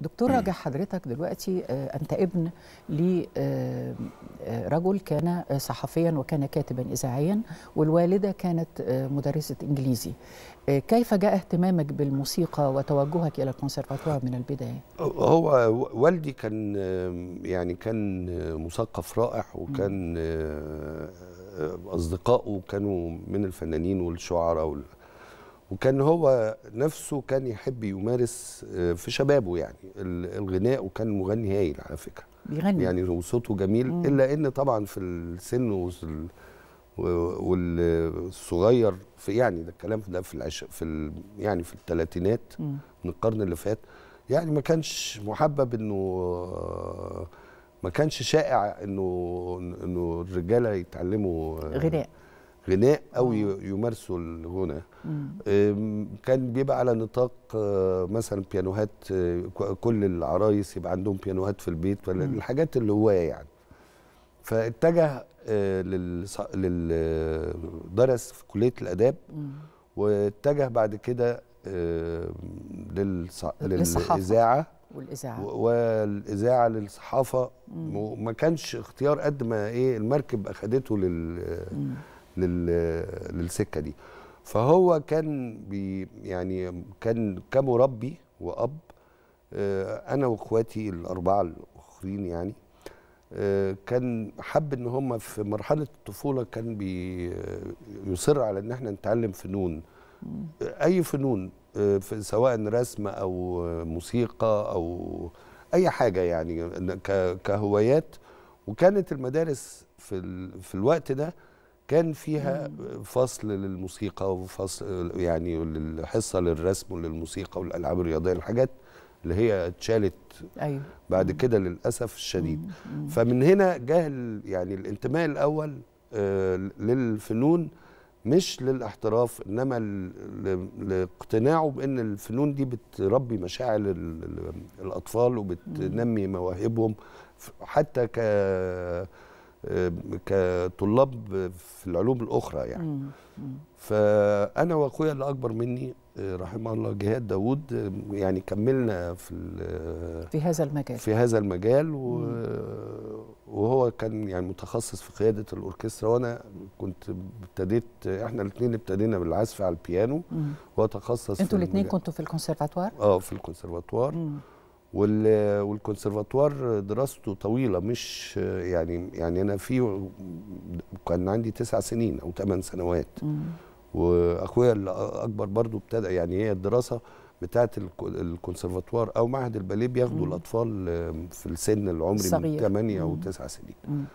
دكتور راجع حضرتك دلوقتي أنت ابن لرجل كان صحفيا وكان كاتبا إذاعيا، والوالدة كانت مدرسة إنجليزي. كيف جاء اهتمامك بالموسيقى وتوجهك إلى الكونسرفاتوار من البداية؟ هو والدي كان يعني كان مثقف رائع، وكان أصدقائه كانوا من الفنانين والشعراء، وكان هو نفسه كان يحب يمارس في شبابه يعني الغناء، وكان مغني هايل على فكرة، بيغني يعني وصوته جميل. إلا إن طبعا في السن والصغير في يعني ده الكلام ده يعني في الثلاثينات من القرن اللي فات، يعني ما كانش محبب، إنه ما كانش شائع إنه الرجالة يتعلموا غناء أو يمارسوا الغنى. كان بيبقى على نطاق مثلا بيانوهات، كل العرايس يبقى عندهم بيانوهات في البيت، ولا الحاجات اللي هواية يعني. فاتجه درس في كلية الآداب، واتجه بعد كده للإذاعة للصحافة. وما كانش اختيار قد ما إيه المركب أخدته للسكة دي. فهو كان يعني كان كمربي وأب، أنا وإخواتي الأربعة الآخرين يعني، كان حب إن هم في مرحلة الطفولة كان بيصر على إن احنا نتعلم فنون، أي فنون، سواء رسم أو موسيقى أو أي حاجة يعني كهوايات. وكانت المدارس في الوقت ده كان فيها فصل للموسيقى، وفصل يعني حصة للرسم وللموسيقى والألعاب الرياضية، الحاجات اللي هي اتشالت أيوة بعد كده للأسف الشديد. فمن هنا جه يعني الانتماء الأول للفنون، مش للاحتراف، إنما لاقتناعه بأن الفنون دي بتربي مشاعر الأطفال وبتنمي مواهبهم، حتى كطلاب في العلوم الأخرى يعني. فأنا وأخويا اللي أكبر مني رحمه الله جهاد داود يعني كملنا في هذا المجال وهو كان يعني متخصص في قيادة الأوركسترا، وأنا كنت ابتديت، إحنا الاثنين ابتدينا بالعزف على البيانو، وتخصص. أنتوا الاثنين كنتوا في الكونسرفاتوار؟ في الكونسرفاتوار. والكونسرفاتوار دراسته طويلة، مش يعني أنا فيه كان عندي 9 سنين أو 8 سنوات، وأخويا اللي أكبر برضه ابتدى يعني. هي الدراسة بتاعة الكونسرفاتوار أو معهد الباليه بياخدوا الأطفال في السن العمري من 8 أو 9 سنين.